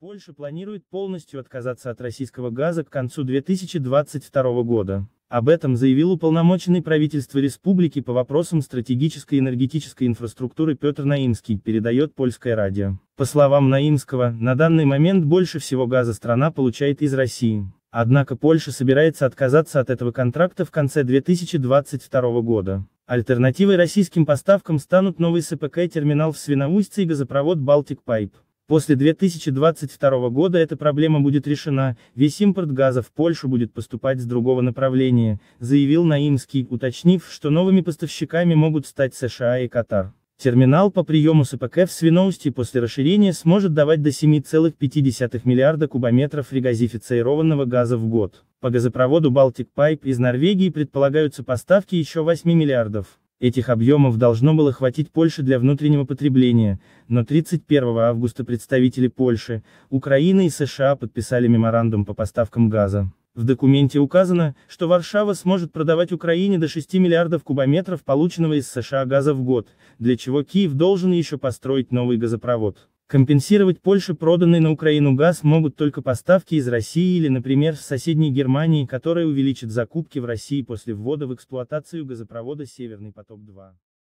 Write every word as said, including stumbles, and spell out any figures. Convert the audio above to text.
Польша планирует полностью отказаться от российского газа к концу две тысячи двадцать второго года. Об этом заявил уполномоченный правительства республики по вопросам стратегической энергетической инфраструктуры Петр Наимский, передает Польское радио. По словам Наимского, на данный момент больше всего газа страна получает из России. Однако Польша собирается отказаться от этого контракта в конце две тысячи двадцать второго года. Альтернативой российским поставкам станут новый СПК-терминал в Свиноуйсьце и газопровод Baltic Pipe. После две тысячи двадцать второго года эта проблема будет решена, весь импорт газа в Польшу будет поступать с другого направления, заявил Наимский, уточнив, что новыми поставщиками могут стать США и Катар. Терминал по приему СПК в Свиноуйсье после расширения сможет давать до семи целых пяти десятых миллиарда кубометров регазифицированного газа в год. По газопроводу Baltic Pipe из Норвегии предполагаются поставки еще восьми миллиардов. Этих объемов должно было хватить Польше для внутреннего потребления, но тридцать первого августа представители Польши, Украины и США подписали меморандум по поставкам газа. В документе указано, что Варшава сможет продавать Украине до шести миллиардов кубометров полученного из США газа в год, для чего Киев должен еще построить новый газопровод. Компенсировать Польше проданный на Украину газ могут только поставки из России или, например, с соседней Германии, которая увеличит закупки в России после ввода в эксплуатацию газопровода «Северный поток-два».